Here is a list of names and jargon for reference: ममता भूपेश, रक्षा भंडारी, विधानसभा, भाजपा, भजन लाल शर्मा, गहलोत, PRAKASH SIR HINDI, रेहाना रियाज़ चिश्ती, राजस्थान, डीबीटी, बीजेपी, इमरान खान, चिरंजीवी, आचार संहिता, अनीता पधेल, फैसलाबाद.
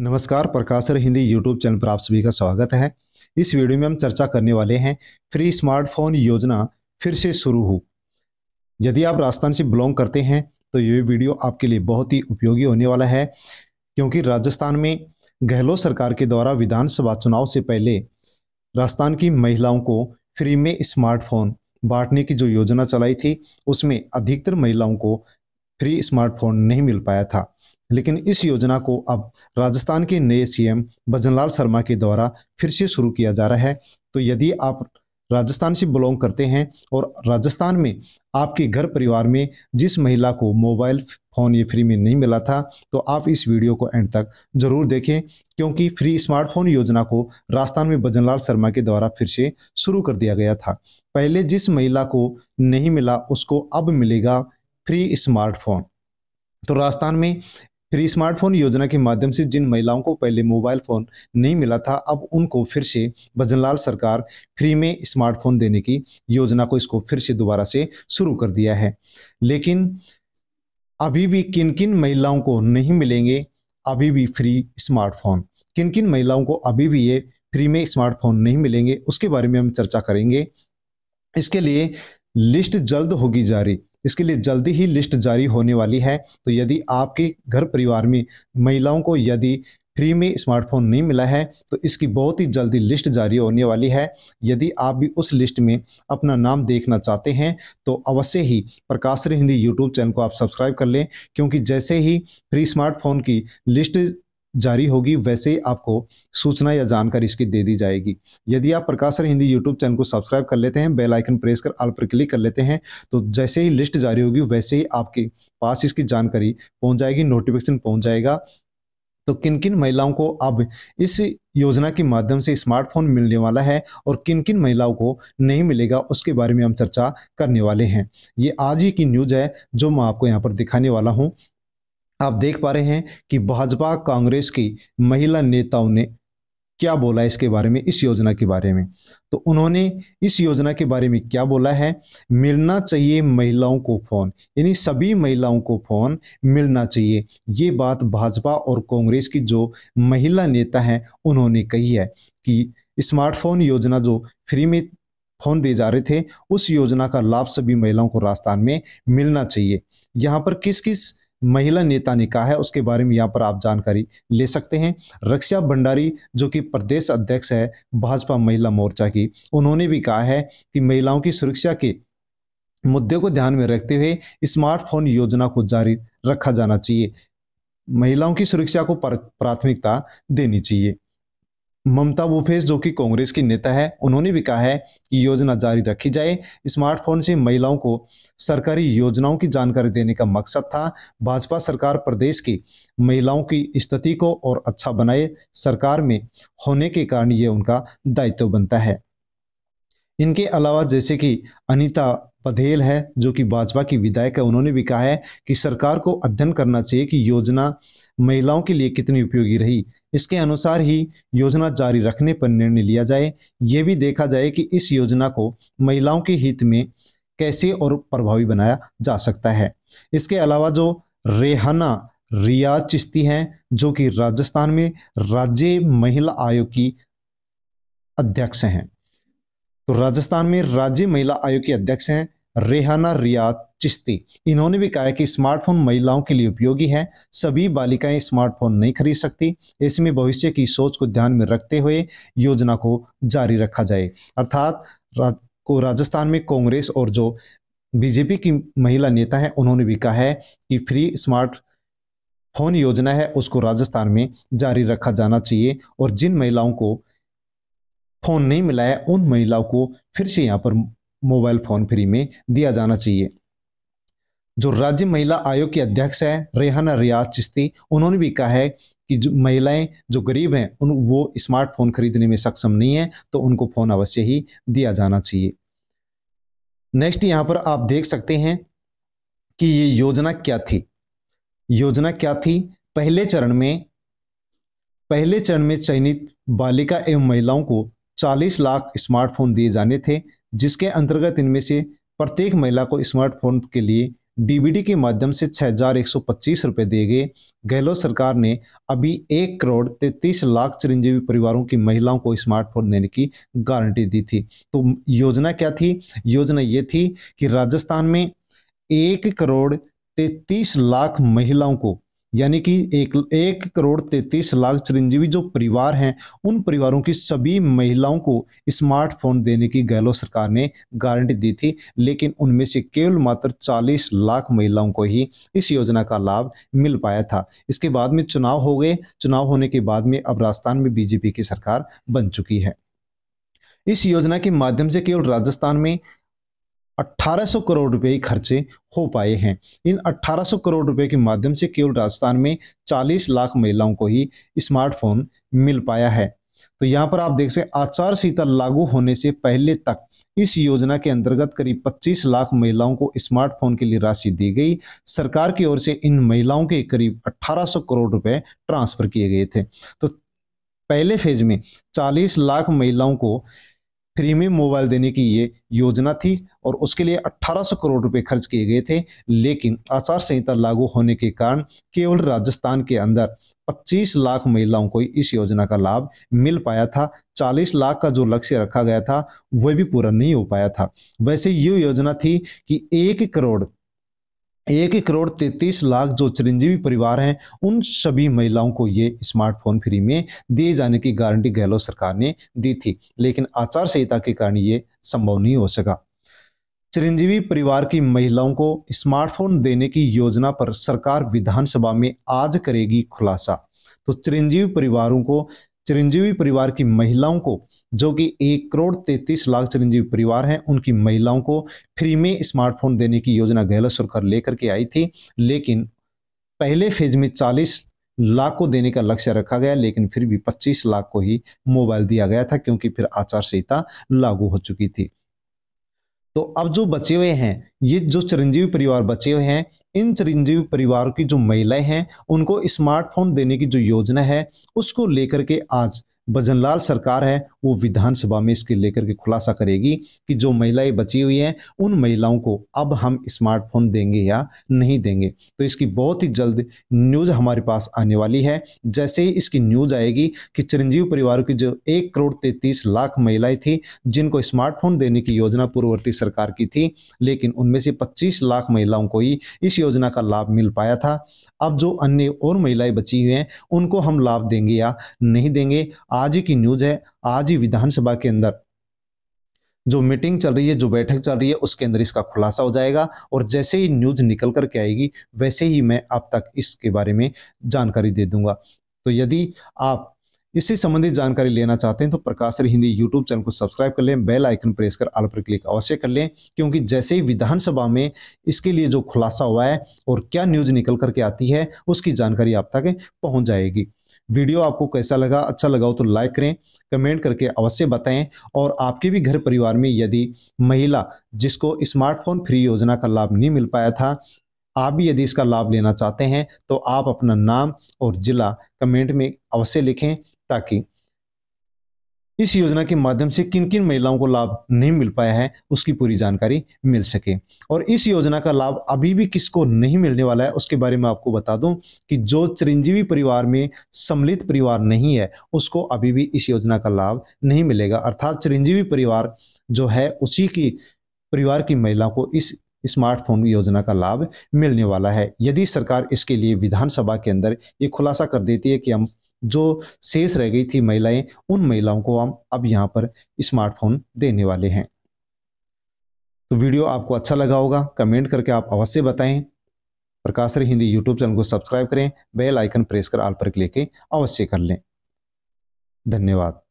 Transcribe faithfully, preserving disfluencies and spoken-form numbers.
नमस्कार, Prakash sir Hindi YouTube channel पर आप सभी का स्वागत है। इस वीडियो में हम चर्चा करने वाले हैं फ्री स्मार्टफोन योजना फिर से शुरू हो। यदि आप राजस्थान से बिलोंग करते हैं तो ये वीडियो आपके लिए बहुत ही उपयोगी होने वाला है, क्योंकि राजस्थान में गहलोत सरकार के द्वारा विधानसभा चुनाव से पहले राजस्थान की महिलाओं को फ्री में स्मार्टफोन बांटने की जो योजना चलाई थी उसमें अधिकतर महिलाओं को फ्री स्मार्टफोन नहीं मिल पाया था, लेकिन इस योजना को अब राजस्थान के नए सीएम भजन लाल शर्मा के द्वारा फिर से शुरू किया जा रहा है। तो यदि आप राजस्थान से बिलोंग करते हैं और राजस्थान में आपके घर परिवार में जिस महिला को मोबाइल फ़ोन ये फ्री में नहीं मिला था तो आप इस वीडियो को एंड तक जरूर देखें, क्योंकि फ्री स्मार्टफोन योजना को राजस्थान में भजन लाल शर्मा के द्वारा फिर से शुरू कर दिया गया था। पहले जिस महिला को नहीं मिला उसको अब मिलेगा फ्री स्मार्टफोन। तो राजस्थान में फ्री स्मार्टफोन योजना के माध्यम से जिन महिलाओं को पहले मोबाइल फ़ोन नहीं मिला था, अब उनको फिर से भजन लाल सरकार फ्री में स्मार्टफोन देने की योजना को इसको फिर से दोबारा से शुरू कर दिया है। लेकिन अभी भी किन किन महिलाओं को नहीं मिलेंगे अभी भी फ्री स्मार्टफोन, किन किन महिलाओं को अभी भी ये फ्री में स्मार्टफोन नहीं मिलेंगे उसके बारे में हम चर्चा करेंगे। इसके लिए लिस्ट जल्द होगी जारी, इसके लिए जल्दी ही लिस्ट जारी होने वाली है। तो यदि आपके घर परिवार में महिलाओं को यदि फ्री में स्मार्टफोन नहीं मिला है तो इसकी बहुत ही जल्दी लिस्ट जारी होने वाली है। यदि आप भी उस लिस्ट में अपना नाम देखना चाहते हैं तो अवश्य ही Prakash sir Hindi YouTube channel को आप सब्सक्राइब कर लें, क्योंकि जैसे ही फ्री स्मार्टफोन की लिस्ट जारी होगी वैसे ही आपको सूचना या जानकारी इसकी दे दी जाएगी। यदि आप Prakash sir Hindi YouTube channel को सब्सक्राइब कर लेते हैं, बेल आइकन प्रेस कर ऑल पर क्लिक कर लेते हैं तो जैसे ही लिस्ट जारी होगी वैसे ही आपके पास इसकी जानकारी पहुंच जाएगी, नोटिफिकेशन पहुंच जाएगा। तो किन किन महिलाओं को अब इस योजना के माध्यम से स्मार्टफोन मिलने वाला है और किन किन महिलाओं को नहीं मिलेगा उसके बारे में हम चर्चा करने वाले हैं। ये आज ही की न्यूज़ है जो मैं आपको यहाँ पर दिखाने वाला हूँ। आप देख पा रहे हैं कि भाजपा कांग्रेस की महिला नेताओं ने क्या बोला इसके बारे में, इस योजना के बारे में। तो उन्होंने इस योजना के बारे में क्या बोला है, मिलना चाहिए महिलाओं को फ़ोन, यानी सभी महिलाओं को फ़ोन मिलना चाहिए। ये बात भाजपा और कांग्रेस की जो महिला नेता हैं उन्होंने कही है कि स्मार्टफोन योजना जो फ्री में फ़ोन दिए जा रहे थे उस योजना का लाभ सभी महिलाओं को राजस्थान में मिलना चाहिए। यहाँ पर किस किस महिला नेता ने कहा है उसके बारे में यहाँ पर आप जानकारी ले सकते हैं। रक्षा भंडारी जो कि प्रदेश अध्यक्ष है भाजपा महिला मोर्चा की, उन्होंने भी कहा है कि महिलाओं की सुरक्षा के मुद्दे को ध्यान में रखते हुए स्मार्टफोन योजना को जारी रखा जाना चाहिए, महिलाओं की सुरक्षा को प्राथमिकता देनी चाहिए। ममता भूपेश जो कि कांग्रेस की नेता है, उन्होंने भी कहा है कि योजना जारी रखी जाए। स्मार्टफोन से महिलाओं को सरकारी योजनाओं की जानकारी देने का मकसद था। भाजपा सरकार प्रदेश की महिलाओं की स्थिति को और अच्छा बनाए, सरकार में होने के कारण ये उनका दायित्व बनता है। इनके अलावा जैसे कि अनीता पधेल है जो कि भाजपा की विधायक है, उन्होंने भी कहा है कि सरकार को अध्ययन करना चाहिए कि योजना महिलाओं के लिए कितनी उपयोगी रही, इसके अनुसार ही योजना जारी रखने पर निर्णय लिया जाए। यह भी देखा जाए कि इस योजना को महिलाओं के हित में कैसे और प्रभावी बनाया जा सकता है। इसके अलावा जो रेहाना रियाज़ चिश्ती हैं जो कि राजस्थान में राज्य महिला आयोग की अध्यक्ष हैं, तो राजस्थान में राज्य महिला आयोग के अध्यक्ष हैं रेहाना रियाज़ चिश्ती। इन्होंने भी कहा है कि स्मार्टफोन महिलाओं के लिए उपयोगी है, सभी बालिकाएं स्मार्टफोन नहीं खरीद सकती, इसमें भविष्य की सोच को ध्यान में रखते हुए योजना को जारी रखा जाए। अर्थात राज, को राजस्थान में कांग्रेस और जो बीजेपी की महिला नेता हैं उन्होंने भी कहा है कि फ्री स्मार्ट फोन योजना है उसको राजस्थान में जारी रखा जाना चाहिए, और जिन महिलाओं को फोन नहीं मिला है उन महिलाओं को फिर से यहाँ पर मोबाइल फोन फ्री में दिया जाना चाहिए। जो राज्य महिला आयोग की अध्यक्ष है रेहाना रियाज़ चिश्ती, उन्होंने भी कहा है कि जो महिलाएं जो गरीब हैं उन वो स्मार्टफोन खरीदने में सक्षम नहीं है तो उनको फोन अवश्य ही दिया जाना चाहिए। नेक्स्ट यहाँ पर आप देख सकते हैं कि ये योजना क्या थी। योजना क्या थी, पहले चरण में पहले चरण में चयनित बालिका एवं महिलाओं को चालीस लाख स्मार्टफोन दिए जाने थे, जिसके अंतर्गत इनमें से प्रत्येक महिला को स्मार्टफोन के लिए डीबीटी के माध्यम से छः हजार एक सौ पच्चीस रुपये दिए गए। गहलोत सरकार ने अभी एक करोड़ तैंतीस लाख चिरंजीवी परिवारों की महिलाओं को स्मार्टफोन देने की गारंटी दी थी। तो योजना क्या थी? योजना ये थी कि राजस्थान में एक करोड़ तैंतीस लाख महिलाओं को, यानी कि एक एक करोड़ तैंतीस लाख चिरंजीवी जो परिवार हैं, उन परिवारों की सभी महिलाओं को स्मार्टफोन देने की गहलोत सरकार ने गारंटी दी थी, लेकिन उनमें से केवल मात्र चालीस लाख महिलाओं को ही इस योजना का लाभ मिल पाया था। इसके बाद में चुनाव हो गए। चुनाव होने के बाद में अब राजस्थान में बीजेपी की सरकार बन चुकी है। इस योजना के माध्यम से केवल राजस्थान में अठारह सौ करोड़ रुपए खर्चे हो पाए हैं। इन अठारह सौ करोड़ रुपए के माध्यम से केवल राजस्थान में चालीस लाख महिलाओं को ही स्मार्टफोन मिल पाया है। तो यहाँ पर आप देख सकते, आचार संहिता लागू होने से पहले तक इस योजना के अंतर्गत करीब पच्चीस लाख महिलाओं को स्मार्टफोन के लिए राशि दी गई। सरकार की ओर से इन महिलाओं के करीब अठारह सौ करोड़ रुपए ट्रांसफर किए गए थे। तो पहले फेज में चालीस लाख महिलाओं को फ्री में मोबाइल देने की ये योजना थी और उसके लिए अठारह सौ करोड़ रुपए खर्च किए गए थे, लेकिन आचार संहिता लागू होने के कारण केवल राजस्थान के अंदर पच्चीस लाख महिलाओं को इस योजना का लाभ मिल पाया था। चालीस लाख का जो लक्ष्य रखा गया था वह भी पूरा नहीं हो पाया था। वैसे ये योजना थी कि एक करोड़ एक करोड़ तैंतीस लाख जो चिरंजीवी परिवार हैं, उन सभी महिलाओं को ये स्मार्टफोन फ्री में दिए जाने की गारंटी गहलोत सरकार ने दी थी, लेकिन आचार संहिता के कारण ये संभव नहीं हो सका। चिरंजीवी परिवार की महिलाओं को स्मार्टफोन देने की योजना पर सरकार विधानसभा में आज करेगी खुलासा। तो चिरंजीवी परिवारों को चिरंजीवी परिवार की महिलाओं को, जो कि एक करोड़ तैंतीस लाख चिरंजीवी परिवार हैं, उनकी महिलाओं को फ्री में स्मार्टफोन देने की योजना गहलोत सरकार लेकर के आई थी, लेकिन पहले फेज में चालीस लाख को देने का लक्ष्य रखा गया, लेकिन फिर भी पच्चीस लाख को ही मोबाइल दिया गया था, क्योंकि फिर आचार संहिता लागू हो चुकी थी। तो अब जो बचे हुए हैं, ये जो चिरंजीवी परिवार बचे हुए हैं, इन चिरंजीवी परिवार की जो महिलाएं हैं, उनको स्मार्टफोन देने की जो योजना है उसको लेकर के आज भजन लाल सरकार है वो विधानसभा में इसके लेकर के खुलासा करेगी कि जो महिलाएं बची हुई हैं उन महिलाओं को अब हम स्मार्टफोन देंगे या नहीं देंगे। तो इसकी बहुत ही जल्द न्यूज़ हमारे पास आने वाली है। जैसे ही इसकी न्यूज़ आएगी कि चिरंजीवी परिवारों की जो एक करोड़ तैंतीस लाख महिलाएं थी जिनको स्मार्टफोन देने की योजना पूर्ववर्ती सरकार की थी, लेकिन उनमें से पच्चीस लाख महिलाओं को ही इस योजना का लाभ मिल पाया था, अब जो अन्य और महिलाएं बची हुई हैं उनको हम लाभ देंगे या नहीं देंगे। आज ही की न्यूज़ है। आज ही विधानसभा के अंदर जो मीटिंग चल रही है, जो बैठक चल रही है, उसके अंदर इसका खुलासा हो जाएगा और जैसे ही न्यूज़ निकल कर के आएगी वैसे ही मैं आप तक इसके बारे में जानकारी दे दूंगा। तो यदि आप इससे संबंधित जानकारी लेना चाहते हैं तो Prakash sir Hindi YouTube channel को सब्सक्राइब कर लें, बेल आइकन प्रेस कर ऑल पर क्लिक अवश्य कर लें, क्योंकि जैसे ही विधानसभा में इसके लिए जो खुलासा हुआ है और क्या न्यूज़ निकल करके आती है उसकी जानकारी आप तक पहुँच जाएगी। वीडियो आपको कैसा लगा? अच्छा लगा हो तो लाइक करें, कमेंट करके अवश्य बताएं। और आपके भी घर परिवार में यदि महिला जिसको स्मार्टफोन फ्री योजना का लाभ नहीं मिल पाया था, आप भी यदि इसका लाभ लेना चाहते हैं तो आप अपना नाम और जिला कमेंट में अवश्य लिखें, ताकि इस योजना के माध्यम से किन किन महिलाओं को लाभ नहीं मिल पाया है उसकी पूरी जानकारी मिल सके। और इस योजना का लाभ अभी भी किसको नहीं मिलने वाला है उसके बारे में आपको बता दूं कि जो चिरंजीवी परिवार में सम्मिलित परिवार नहीं है उसको अभी भी इस योजना का लाभ नहीं मिलेगा। अर्थात चिरंजीवी परिवार जो है उसी की परिवार की महिला को इस स्मार्टफोन योजना का लाभ मिलने वाला है। यदि सरकार इसके लिए विधानसभा के अंदर ये खुलासा कर देती है कि हम जो शेष रह गई थी महिलाएं, उन महिलाओं को हम अब यहाँ पर स्मार्टफोन देने वाले हैं। तो वीडियो आपको अच्छा लगा होगा, कमेंट करके आप अवश्य बताएं। Prakash sir Hindi YouTube channel को सब्सक्राइब करें, बेल आइकन प्रेस कर ऑल पर क्लिक अवश्य कर लें। धन्यवाद।